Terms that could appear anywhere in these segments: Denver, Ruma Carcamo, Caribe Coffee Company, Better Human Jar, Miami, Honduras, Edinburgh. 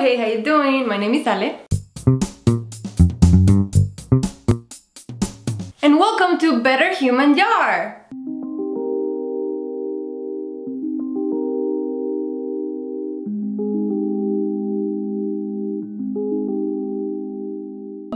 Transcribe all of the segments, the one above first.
hey, how you doing? My name is Ale. And welcome to Better Human Jar!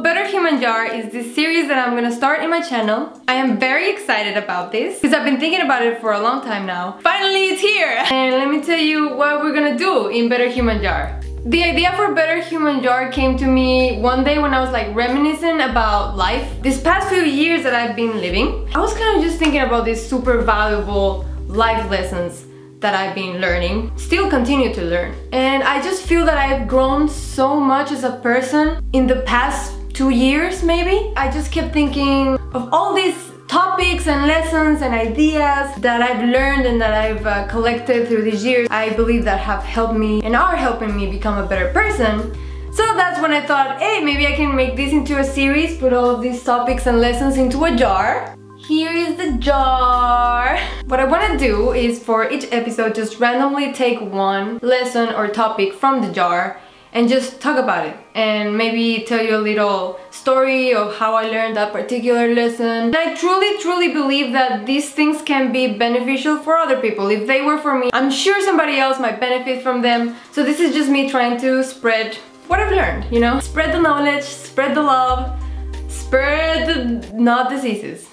Better Human Jar is this series that I'm gonna start in my channel. I am very excited about this because I've been thinking about it for a long time now. Finally, it's here! And let me tell you what we're gonna do in Better Human Jar. The idea for Better Human Jar came to me one day when I was like reminiscing about life. These past few years that I've been living, I was kind of just thinking about these super valuable life lessons that I've been learning, still continue to learn. And I just feel that I've grown so much as a person in the past 2 years maybe. I just kept thinking of all these topics and lessons and ideas that I've learned and that I've collected through these years. I believe that have helped me and are helping me become a better person. So that's when I thought, hey, maybe I can make this into a series, put all of these topics and lessons into a jar. Here is the jar. What I want to do is for each episode just randomly take one lesson or topic from the jar and just talk about it and maybe tell you a little story of how I learned that particular lesson. And I truly believe that these things can be beneficial for other people. If they were for me, I'm sure somebody else might benefit from them. So this is just me trying to spread what I've learned, you know? Spread the knowledge, spread the love, spread the... not diseases.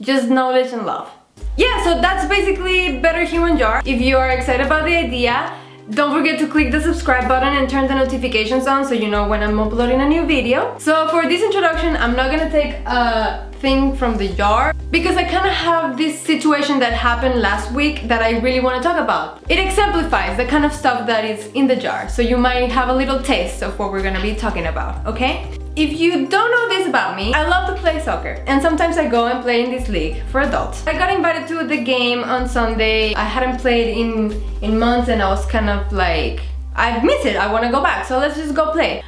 Just knowledge and love. Yeah, so that's basically Better Human Jar. If you are excited about the idea, don't forget to click the subscribe button and turn the notifications on so you know when I'm uploading a new video. So for this introduction, I'm not gonna take a thing from the jar because I kind of have this situation that happened last week that I really want to talk about. It exemplifies the kind of stuff that is in the jar, so you might have a little taste of what we're gonna be talking about, okay? If you don't know this about me, I love to play soccer and sometimes I go and play in this league for adults. I got invited to the game on Sunday. I hadn't played in months and I was kind of like, I miss it, I want to go back, so let's just go play.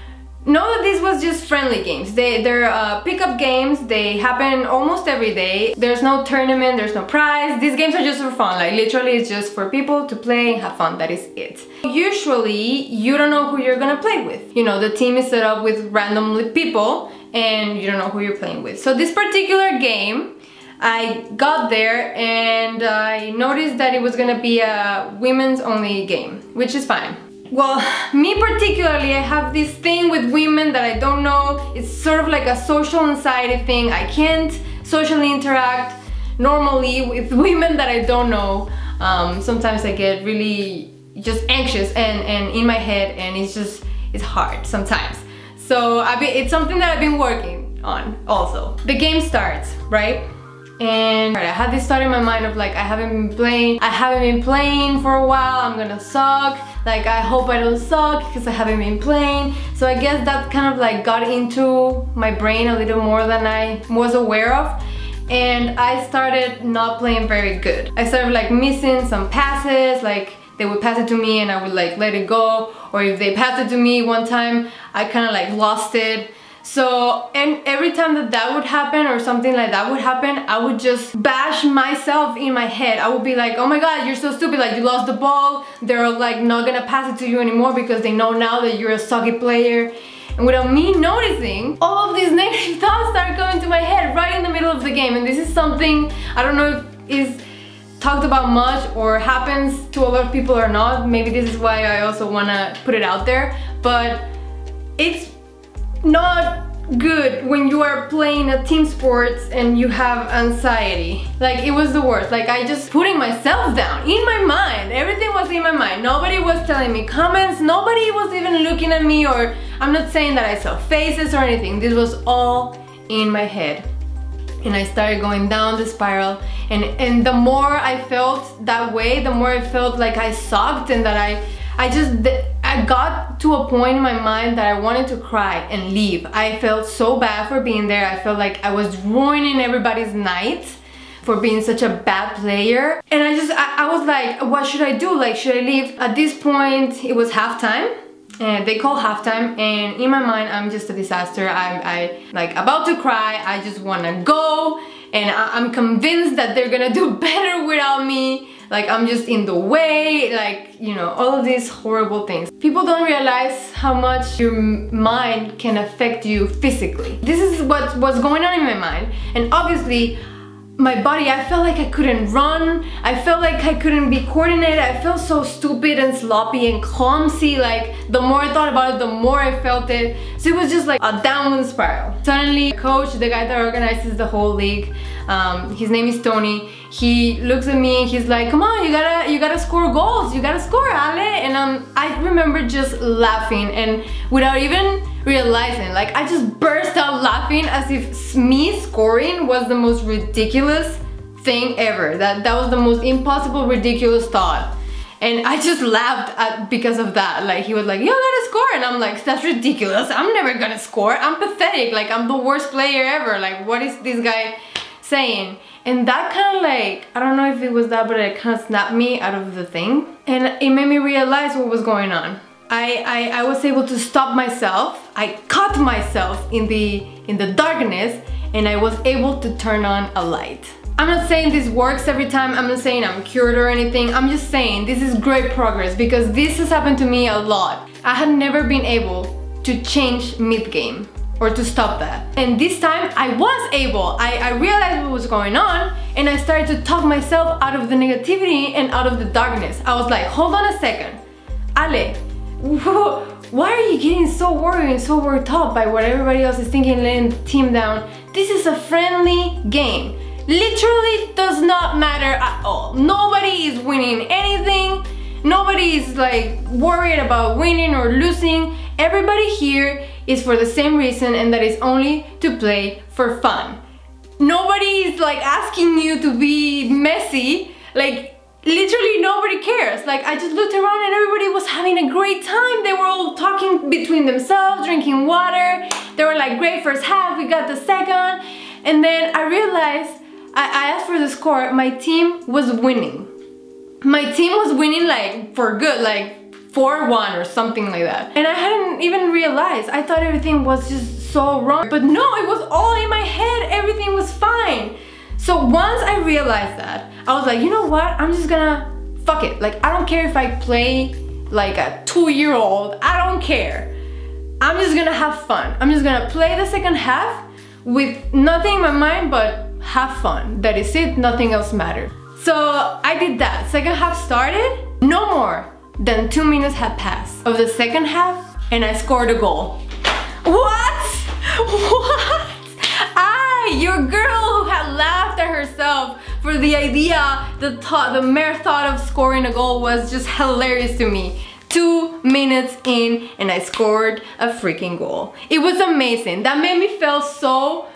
Know that this was just friendly games. They're pickup games, they happen almost every day. There's no tournament, there's no prize. These games are just for fun, like literally it's just for people to play and have fun, that is it. Usually, you don't know who you're gonna play with. You know, the team is set up with randomly people and you don't know who you're playing with. So this particular game, I got there and I noticed that it was gonna be a women's only game, which is fine. Well, me particularly, I have this thing with women that I don't know. It's sort of like a social anxiety thing. I can't socially interact normally with women that I don't know. Sometimes I get really just anxious and in my head, and it's hard sometimes. So it's something that I've been working on also. The game starts, right? And I had this thought in my mind of like, I haven't been playing for a while, I'm gonna suck. Like, I hope I don't suck because I haven't been playing. So I guess that kind of like got into my brain a little more than I was aware of. And I started not playing very good. I started like missing some passes, like they would pass it to me and I would like let it go. Or if they passed it to me one time, I kind of like lost it. So, and every time that would happen or something like that would happen, I would just bash myself in my head. I would be like, oh my god, you're so stupid, like you lost the ball, they're like not gonna pass it to you anymore because they know now that you're a sucky player. And without me noticing, all of these negative thoughts start coming to my head right in the middle of the game. And this is something, I don't know if is talked about much or happens to a lot of people or not. Maybe this is why I also wanna put it out there, but it's not good when you are playing a team sports and you have anxiety. Like, it was the worst. Like, I just putting myself down in my mind. Everything was in my mind. Nobody was telling me comments. Nobody was even looking at me, or I'm not saying that I saw faces or anything. This was all in my head. And I started going down the spiral, and the more I felt that way, the more I felt like I sucked and that I got to a point in my mind that I wanted to cry and leave. I felt so bad for being there. I felt like I was ruining everybody's night for being such a bad player. And I was like, what should I do? Like, should I leave? At this point, it was halftime. And they call halftime, and in my mind, I'm just a disaster. I'm like about to cry. I just wanna go, and I'm convinced that they're gonna do better without me. like I'm just in the way, like, you know, all of these horrible things. People don't realize how much your mind can affect you physically. This is what was going on in my mind, and obviously my body, I felt like I couldn't run, I felt like I couldn't be coordinated, I felt so stupid and sloppy and clumsy. Like, the more I thought about it, the more I felt it. So it was just like a downward spiral. Suddenly, coach, the guy that organizes the whole league, his name is Tony, he looks at me and he's like, come on, you gotta score goals, you gotta score, Ale. And I remember just laughing, and without even realizing, like, I just burst out laughing as if me scoring was the most ridiculous thing ever. That was the most impossible, ridiculous thought, and I just laughed at because of that. Like, he was like, you gotta score, and I'm like, that's ridiculous, I'm never gonna score, I'm pathetic, like, I'm the worst player ever, like, what is this guy saying? And that kind of, like, I don't know if it was that, but it kind of snapped me out of the thing, and it made me realize what was going on. I was able to stop myself. I caught myself in the darkness, and I was able to turn on a light. I'm not saying this works every time, I'm not saying I'm cured or anything, I'm just saying this is great progress, because this has happened to me a lot. I had never been able to change mid-game or to stop that, and this time I was able. I realized what was going on, and I started to talk myself out of the negativity and out of the darkness. I was like, hold on a second, Ale, why are you getting so worried and so worked up by what everybody else is thinking, letting the team down? This is a friendly game. Literally does not matter at all. Nobody is winning anything. Nobody is, like, worried about winning or losing. Everybody here is for the same reason, and that is only to play for fun. Nobody is, like, asking you to be messy. Like, literally nobody cares. Like, I just looked around and everybody was having a great time. They were all talking between themselves, drinking water. They were like, great first half, we got the second. And then I realized, I asked for the score, my team was winning. My team was winning, like, for good, like 4-1 or something like that. And I hadn't even realized. I thought everything was just so wrong. But no, it was all in my head. Everything was fine. So once I realized that, I was like, you know what, I'm just gonna fuck it. Like, I don't care if I play like a 2-year-old, I don't care. I'm just gonna have fun. I'm just gonna play the second half with nothing in my mind but have fun. That is it, nothing else mattered. So I did that. Second half started, no more than 2 minutes had passed of the second half, and I scored a goal. What? What? Your girl who had laughed at herself for the idea, the mere thought of scoring a goal was just hilarious to me. 2 minutes in, and I scored a freaking goal. It was amazing. That made me feel so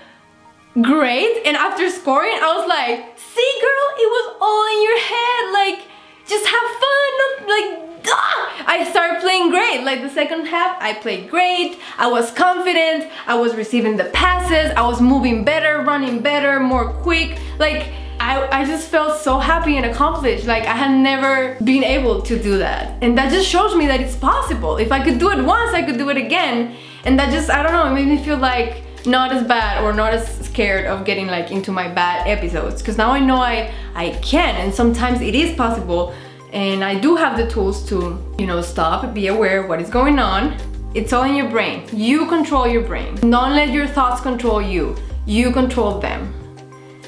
great, and after scoring I was like, see girl, it was all in your head, like, just have fun, like, ah! I started playing great. Like, the second half, I played great, I was confident, I was receiving the passes, I was moving better, running better, more quick. Like, I just felt so happy and accomplished. Like, I had never been able to do that. And that just shows me that it's possible. If I could do it once, I could do it again. And that just, I don't know, it made me feel like not as bad or not as scared of getting, like, into my bad episodes, because now I know I can, and sometimes it is possible, and I do have the tools to, you know, stop, be aware of what is going on. It's all in your brain. You control your brain. Don't let your thoughts control you. You control them.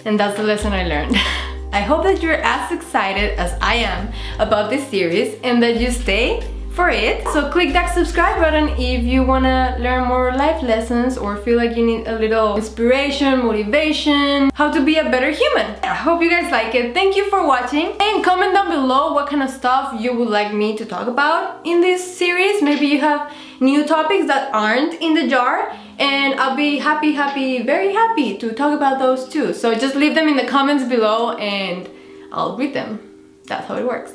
And that's the lesson I learned. I hope that you're as excited as I am about this series, and that you stay for it. So click that subscribe button if you wanna learn more life lessons or feel like you need a little inspiration, motivation, how to be a better human. I hope you guys like it. Thank you for watching, and comment down below what kind of stuff you would like me to talk about in this series. Maybe you have new topics that aren't in the jar, and I'll be happy, very happy to talk about those too. So just leave them in the comments below and I'll read them. That's how it works.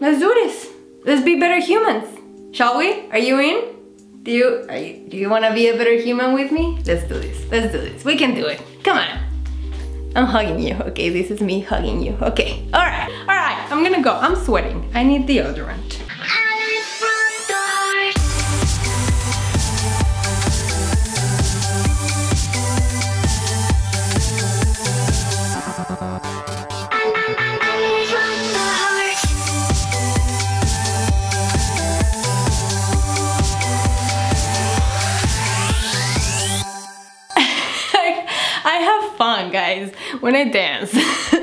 Let's do this. Let's be better humans, shall we? Are you in? Do you want to be a better human with me? Let's do this. Let's do this. We can do it. Come on. I'm hugging you. Okay, this is me hugging you. Okay. All right. All right. I'm gonna go. I'm sweating. I need deodorant. I have fun, guys, when I dance.